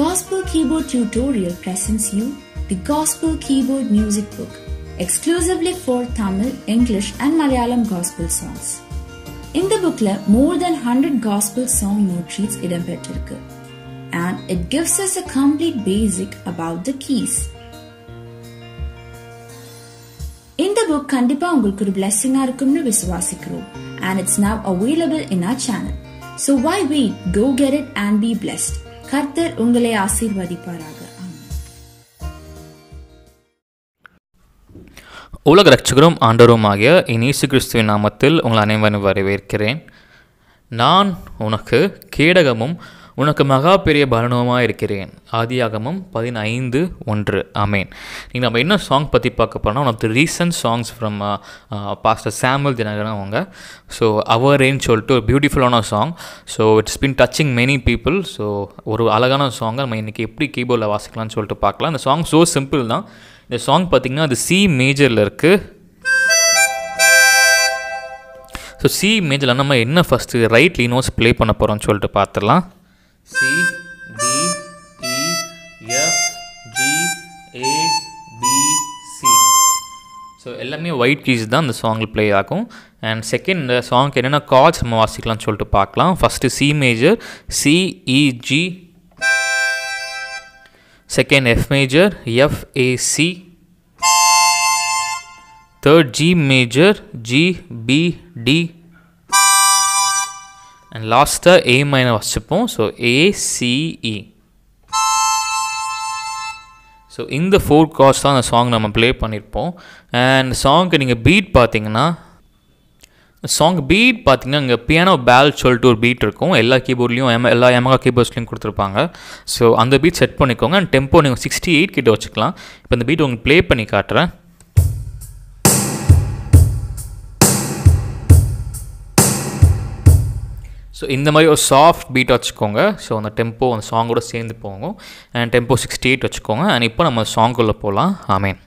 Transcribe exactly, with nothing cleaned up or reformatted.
Gospel Keyboard Tutorial presents you the Gospel Keyboard Music Book, exclusively for Tamil, English and Malayalam Gospel songs. In the booklet, more than one hundred Gospel song note sheets idempettirukku, and it gives us a complete basic about the keys. In the book, Kandipa ungalku oru blessing ah irukumnu viswasikrom, and it's now available in our channel. So why wait? Go get it and be blessed. கர்த்தர் உங்களை ஆசீர்வதிப்பாராக. உலக இரட்சகரும் ஆண்டவருமாகிய இயேசு கிறிஸ்துவின் நாமத்தில் உங்கள் அனைவரையும் வரவேற்கிறேன். நான் உனக்கு கேடகமும் உனக்கு மகா பெரிய பலனுமாய் இருக்கிறேன். ஆதியாகமம் பதினைந்து ஒன்று. ஆமேன். நீங்கள் நம்ம என்ன சாங் பற்றி பார்க்க போனால் one of the recent songs from pastor Samuel Dhinakaran அவங்க. ஸோ அவர் ரெயின் சொல்லிட்டு ஒரு பியூட்டிஃபுல்லான song. So it's been touching many people. So ஒரு அழகான சாங்கை நம்ம இன்றைக்கி எப்படி கீபோர்டில் வாசிக்கலாம்னு சொல்லிட்டு பார்க்கலாம். அந்த சாங் ஸோ சிம்பிள் தான். இந்த சாங் பார்த்திங்கன்னா அது சி மேஜரில் இருக்குது. ஸோ சி மேஜரில் நம்ம என்ன ஃபஸ்ட்டு ரைட் லீனோஸ் ப்ளே பண்ண போகிறோம்னு சொல்லிட்டு பார்த்துடலாம். C, D, E, F, G, A, B, C. So எல்லாமே ஒயிட் கீஸ் தான் அந்த சாங்கில் ப்ளே ஆகும். அண்ட் செகண்ட் சாங்க்கு என்னென்ன கார்ட்ஸ் நம்ம வாசிக்கலாம்னு சொல்லிட்டு பார்க்கலாம். First C major, C, E, G. Second F major, F, A, C. Third G major, G, B, D. And last A minor வச்சுப்போம். So A, C, E. So in the four chords தான் அந்த song நம்ம play பண்ணியிருப்போம். And சாங்க்கு நீங்கள் beat பார்த்தீங்கன்னா song beat பார்த்தீங்கன்னா இங்கே piano பேல் சொல்லிட்டு ஒரு பீட் இருக்கும். எல்லா கீபோர்ட்லேயும் எம எல்லா எமகா கீபோர்ட்ஸ்லையும் கொடுத்துருப்பாங்க. ஸோ அந்த பீட் செட் பண்ணிக்கோங்க. அண்ட் டெம்போ நீங்கள் சிக்ஸ்டி எயிட் கிட்ட வச்சுக்கலாம். இப்போ இந்த பீட் உங்களுக்கு ப்ளே பண்ணி காட்டுறேன். ஸோ இந்த மாதிரி ஒரு சாஃப்ட் பீட் வச்சுக்கோங்க. ஸோ அந்த டெம்போ அந்த சாங்கோடு சேர்ந்து போகும். அண்ட் டெம்போ சிக்ஸ்டி எயிட் வச்சுக்கோங்க. அண்ட் இப்போ நம்ம சாங்குள்ளே போகலாம். ஆமேன்.